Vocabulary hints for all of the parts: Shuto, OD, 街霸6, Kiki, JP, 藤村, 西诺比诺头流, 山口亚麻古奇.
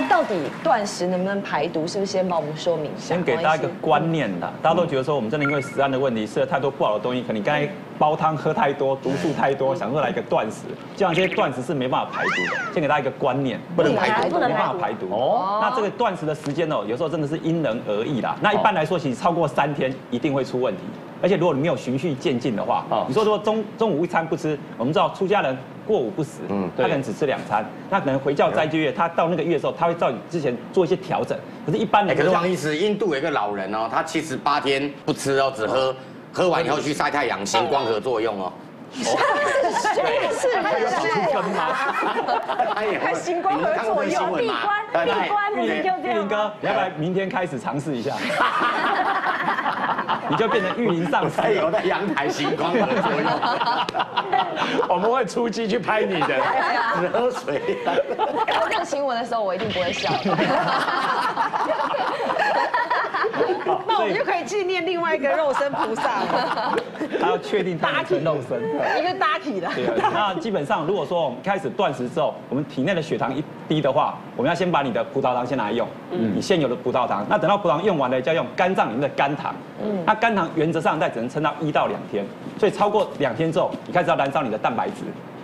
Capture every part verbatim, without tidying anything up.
但到底断食能不能排毒，是不是先帮我们说明一下？先给大家一个观念啦，大家都觉得说我们真的因为食安的问题吃了太多不好的东西，可能刚才煲汤喝太多，毒素太多，想说来一个断食，这样这些断食是没办法排毒的。先给大家一个观念，不能排毒，没办法排毒。哦，那这个断食的时间哦，有时候真的是因人而异啦。那一般来说，其实超过三天一定会出问题。 而且如果你没有循序渐进的话，你说说中中午一餐不吃，我们知道出家人过午不食，他可能只吃两餐，那可能回教斋戒月，他到那个月的时候，他会照你之前做一些调整。可是，一般人可是王医师，印度有一个老人哦，他七十八天不吃哦，只喝，喝完以后去晒太阳，行光合作用哦。 是，是，是，还行光合作用，闭关，闭关，你就这样。玉林哥，你要不要明天开始尝试一下？你就变成玉林上司，有在阳台行光合作用。我们会出击去拍你的，只喝水。我看新闻的时候，我一定不会笑。 那我们就可以纪念另外一个肉身菩萨了。他要确定搭体肉身，一个搭体的。对，那基本上如果说我们开始断食之后，我们体内的血糖一低的话，我们要先把你的葡萄糖先拿来用，嗯，你现有的葡萄糖。那等到葡萄糖用完了，就要用肝脏里面的肝糖。嗯，那肝糖原则上在只能撑到一到两天，所以超过两天之后，你开始要燃烧你的蛋白质。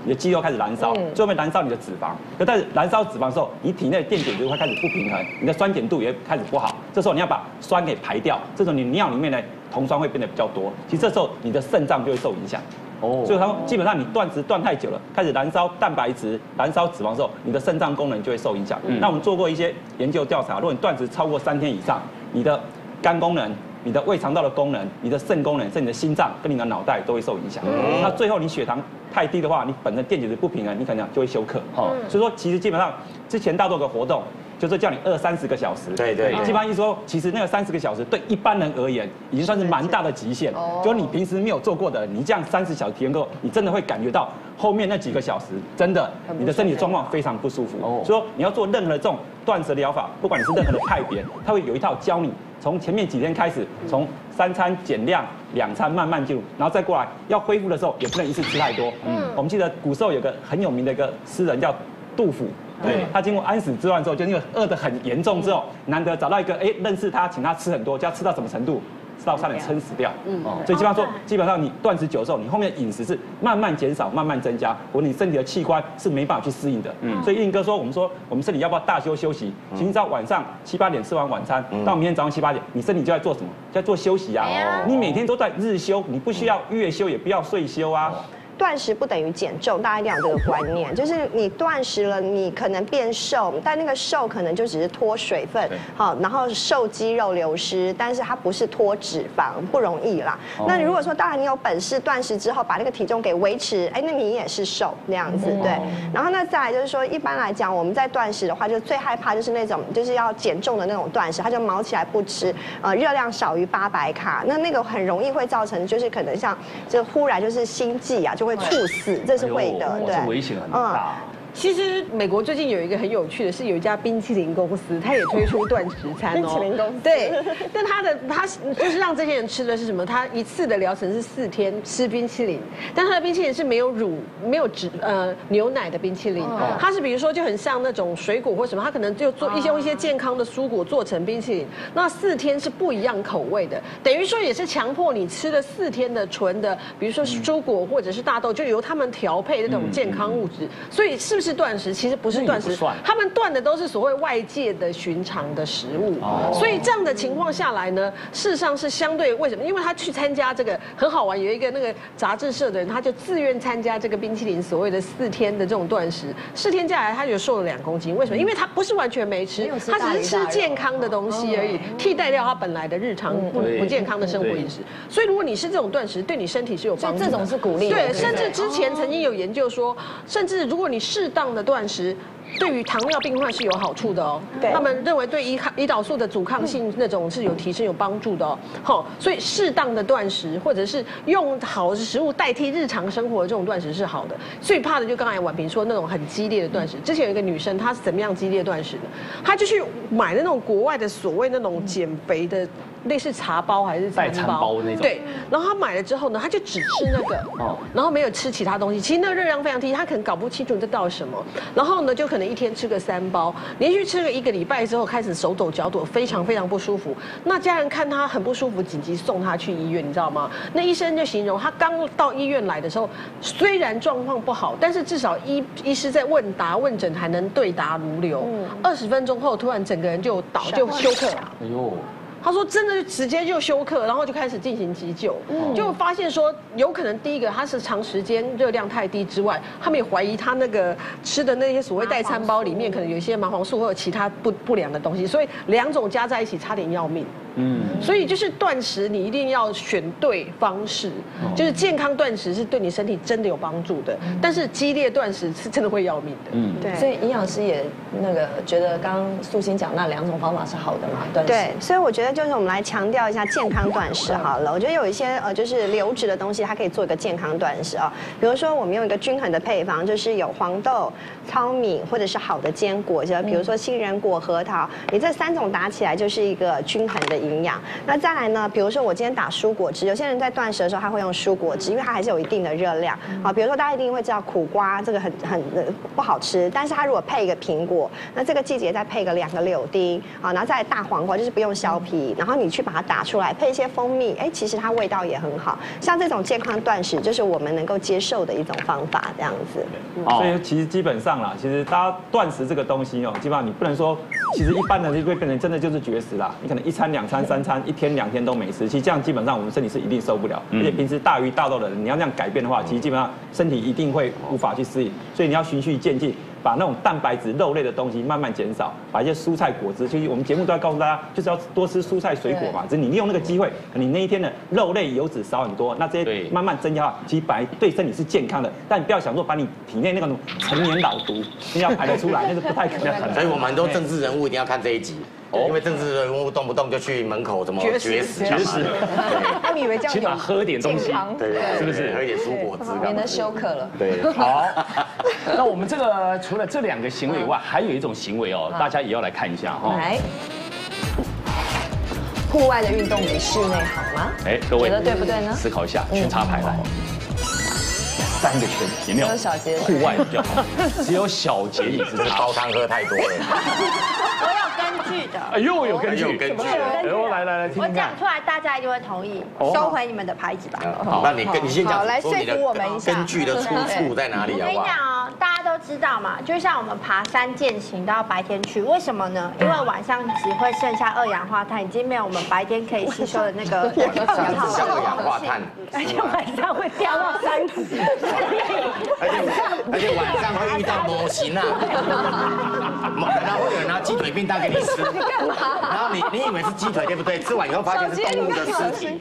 你的肌肉开始燃烧，最后面燃烧你的脂肪。可但是燃烧脂肪的时候，你体内的电解质会开始不平衡，你的酸碱度也开始不好。这时候你要把酸给排掉，这时候你尿里面的酮酸会变得比较多。其实这时候你的肾脏就会受影响。哦，所以他们基本上你断食断太久了，开始燃烧蛋白质、燃烧脂肪之后，你的肾脏功能就会受影响。嗯、那我们做过一些研究调查，如果你断食超过三天以上，你的肝功能。 你的胃肠道的功能、你的肾功能、甚至你的心脏跟你的脑袋都会受影响。嗯、那最后你血糖太低的话，你本身电解质不平衡，你可能就会休克。哦、嗯，所以说其实基本上之前大多个活动就是叫你二三十个小时。对对。基本上一说，其实那个三十个小时对一般人而言已经算是蛮大的极限。哦。就你平时没有做过的，你这样三十小时体验过，你真的会感觉到后面那几个小时真的你的身体状况非常不舒服。哦。所以说你要做任何这种断食疗法，不管你是任何的派别，它会有一套教你。 从前面几天开始，从三餐减量，两餐慢慢进入，然后再过来要恢复的时候，也不能一次吃太多。嗯，我们记得古时候有个很有名的一个诗人叫杜甫，对，他经过安史之乱之后，就因为饿得很严重之后，难得找到一个哎认识他，请他吃很多，就要吃到什么程度？吃到差点撑死掉。嗯，所以基本上说，基本上你断食久之后，你后面的饮食是慢慢减少，慢慢增加，或你身体的器官是没办法去适应的。嗯，所以应哥说，我们说我们身体要不要大休休息？其实你知道晚上七八点吃完晚餐，到明天早上七八点，你身体就在做什么？在做休息啊。你每天都在日休，你不需要月休，也不要睡休啊。 断食不等于减重，大家一定要有这个观念，就是你断食了，你可能变瘦，但那个瘦可能就只是脱水分，好，然后瘦肌肉流失，但是它不是脱脂肪，不容易啦。哦、那如果说当然你有本事断食之后把那个体重给维持，哎，那你也是瘦那样子，对。嗯、然后那再来就是说，一般来讲我们在断食的话，就最害怕就是那种就是要减重的那种断食，它就毛起来不吃，呃，热量少于八百卡，那那个很容易会造成就是可能像就忽然就是心悸啊，就 会猝死，这是会的，对，危险很大。其实美国最近有一个很有趣的是，有一家冰淇淋公司，它也推出断食餐哦。冰淇淋公司对，但它的它就是让这些人吃的是什么？它一次的疗程是四天吃冰淇淋，但它的冰淇淋是没有乳、没有脂呃牛奶的冰淇淋，它是比如说就很像那种水果或什么，它可能就做一些用一些健康的蔬果做成冰淇淋。那四天是不一样口味的，等于说也是强迫你吃了四天的纯的，比如说蔬果或者是大豆，就由他们调配那种健康物质，所以是不是？ 是断食，其实不是断食，他们断的都是所谓外界的寻常的食物，所以这样的情况下来呢，事实上是相对为什么？因为他去参加这个很好玩，有一个那个杂志社的人，他就自愿参加这个冰淇淋所谓的四天的这种断食，四天下来他就瘦了两公斤，为什么？因为他不是完全没吃，他只是吃健康的东西而已，替代掉他本来的日常不不健康的生活饮食。所以如果你是这种断食，对你身体是有帮助，这种是鼓励。对，甚至之前曾经有研究说，甚至如果你是 适当的断食，对于糖尿病患是有好处的哦。他们认为对胰胰岛素的阻抗性那种是有提升、有帮助的哦。好，所以适当的断食，或者是用好的食物代替日常生活的这种断食是好的。最怕的就刚才婉萍说那种很激烈的断食。之前有一个女生，她是怎么样激烈断食的？她就去买那种国外的所谓那种减肥的类似茶包还是餐包那种。对，然后他买了之后呢，他就只吃那个，哦，然后没有吃其他东西。其实那个热量非常低，他可能搞不清楚这到底什么。然后呢，就可能一天吃个三包，连续吃了一个礼拜之后，开始手抖脚抖，非常非常不舒服。那家人看他很不舒服，紧急送他去医院，你知道吗？那医生就形容他刚到医院来的时候，虽然状况不好，但是至少医医师在问答问诊还能对答如流。二十分钟后，突然整个人就倒就休克了。哎呦！他说真的直接就休克，然后就开始进行急救，就发现说有可能第一个他是长时间热量太低之外，他们也怀疑他那个吃的那些所谓代餐包里面可能有一些麻黄素或者其他不不良的东西，所以两种加在一起差点要命。嗯，所以就是断食，你一定要选对方式，就是健康断食是对你身体真的有帮助的，但是激烈断食是真的会要命的。嗯，对，所以营养师也那个觉得，刚刚素馨讲那两种方法是好的嘛，断食。对，所以我觉得就是我们来强调一下健康断食好了。我觉得有一些呃就是流质的东西，它可以做一个健康断食啊，比如说我们用一个均衡的配方，就是有黄豆、糙米或者是好的坚果，就比如说杏仁果、核桃，你这三种打起来就是一个均衡的营养。那再来呢？比如说我今天打蔬果汁，有些人在断食的时候他会用蔬果汁，因为它还是有一定的热量啊。比如说大家一定会知道苦瓜这个很很不好吃，但是它如果配一个苹果，那这个季节再配个两个柳丁啊，然后再来大黄瓜就是不用削皮，然后你去把它打出来，配一些蜂蜜，哎，其实它味道也很好。像这种健康断食就是我们能够接受的一种方法，这样子。哦，所以其实基本上啦，其实大家断食这个东西哦，基本上你不能说，其实一般人就会变成真的就是绝食啦，你可能一餐两餐。三餐一天两天都没吃，其实这样基本上我们身体是一定受不了，而且平时大鱼大肉的人，你要这样改变的话，其实基本上身体一定会无法去适应，所以你要循序渐进，把那种蛋白质、肉类的东西慢慢减少，把一些蔬菜、果汁，其实我们节目都在告诉大家，就是要多吃蔬菜、水果嘛。只是你利用那个机会，你那一天的肉类、油脂少很多，那这些慢慢增加，其实本来对身体是健康的，但你不要想说把你体内那种成年老毒一定要排得出来，那是不太可能。所以我们很多政治人物一定要看这一集。因为政治人物动不动就去门口怎么绝食，绝食，那你以为这样起码喝点东西，对，是不是？喝点蔬果汁，免得休克了。对，好。那我们这个除了这两个行为以外，还有一种行为哦，大家也要来看一下哈。来，户外的运动比室内好吗？哎，各位觉得对不对呢？思考一下，圈插牌来，三个圈，有没有？户外比较好，只有小节饮是煲汤喝太多了。哎，又有根据，有根据。我来来来，我讲出来，大家一定会同意，收回你们的牌子吧。好，那你跟你先讲，来说服我们一下，根据的出处在哪里啊？我跟你讲哦，大家都知道嘛，就像我们爬山健行都要白天去，为什么呢？因为晚上只会剩下二氧化碳，已经没有我们白天可以吸收的那个二氧化碳，而且晚上会掉到山谷，而且而且晚上会遇到模型啊，然后会有人拿鸡腿便当给你。你干嘛？然后你你以为是鸡腿对不对？吃完以后发现是动物的尸体，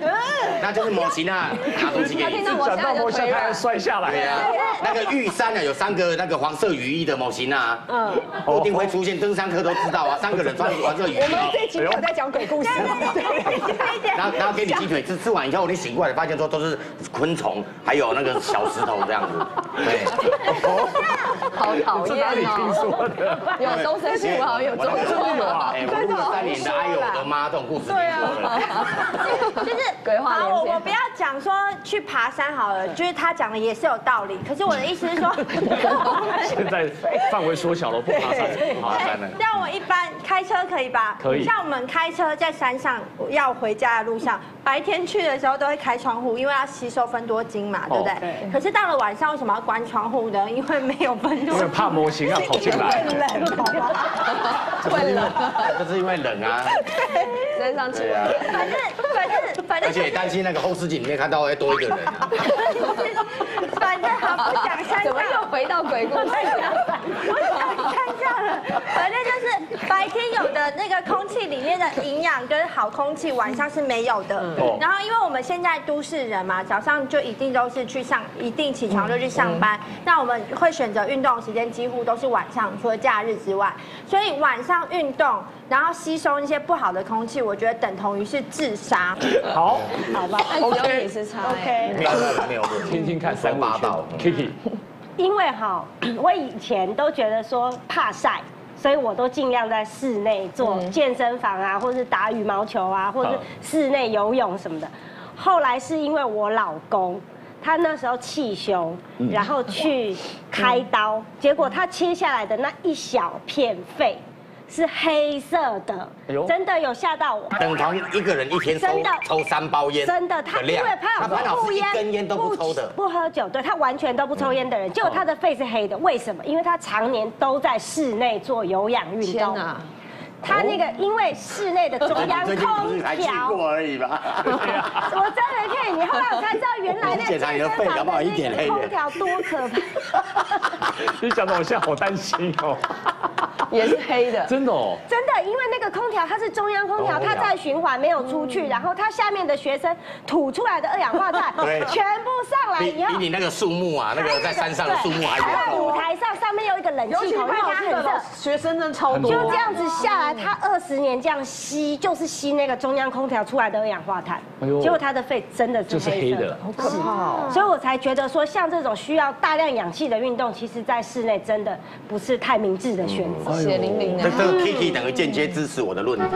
那就是模型啊，拿东西给你。转到模型它摔下来。对呀，那个玉山啊，有三个那个黄色雨衣的模型啊，嗯，固定会出现，登山客都知道啊，三个人穿黄色雨衣。我们这集我在讲鬼故事。然后然后给你鸡腿吃，吃完以后你醒过来发现说都是昆虫，还有那个小石头这样子。对，好讨厌哦。有终身新闻，有终身新哎，我录了三年的哎呦我的妈，这种故事对啊，就是鬼话连篇。好，我我不要讲说去爬山好了，就是他讲的也是有道理。可是我的意思是说，现在范围缩小了，不爬山不爬山了。像我一般开车可以吧？可以。像我们开车在山上要回家的路上，白天去的时候都会开窗户，因为要吸收芬多精嘛，对不对？可是到了晚上为什么要关窗户呢？因为没有芬多。因为怕模型要跑进来。会冷，好吗？会冷。就是因为冷啊，对，身上对啊，反正反正反正，而且也担心那个后视镜里面看到会多一个人。反正好，我想山上，怎么又回到鬼故事？我想山上了，反正就是白天有的那个空气里面的营养跟好空气，晚上是没有的。然后因为我们现在都市人嘛，早上就一定都是去上，一定起床就去上班。那我们会选择运动时间几乎都是晚上，除了假日之外，所以晚上运动。然后吸收一些不好的空气，我觉得等同于是自杀。好，好吧 ，OK， 也是差 ，OK， 没有没有，听听看三八道 Kiki。因为哈，我以前都觉得说怕晒，所以我都尽量在室内做健身房啊，或是打羽毛球啊，或是室内游泳什么的。后来是因为我老公。 他那时候气胸，然后去开刀，嗯、结果他切下来的那一小片肺是黑色的，哎、真的有吓到我。等同一个人一天抽抽三包烟，真的，他因为他不抽烟，根烟都不抽的，不喝酒，对他完全都不抽烟的人，嗯、结果他的肺是黑的，为什么？因为他常年都在室内做有氧运动。 他那个，因为室内的中央空调，过而已吧。我真的骗你，后来我才知道原来那健身房的那空调多可怕。你讲的我现在好担心哦。也是黑的，真的哦。真的，因为那个空调它是中央空调，它在循环没有出去，然后它下面的学生吐出来的二氧化碳全部上来以后，比你那个树木啊，那个在山上的树木还多。还有舞台上上面有一个冷气筒，它很热，学生真的超多。就这样子下来。 他二十年这样吸，就是吸那个中央空调出来的二氧化碳，哎、结果他的肺真的是黑色的，好可怕哦！所以我才觉得说，像这种需要大量氧气的运动，其实在室内真的不是太明智的选择。血淋淋的，这这个 Kiki 等于间接支持我的论点。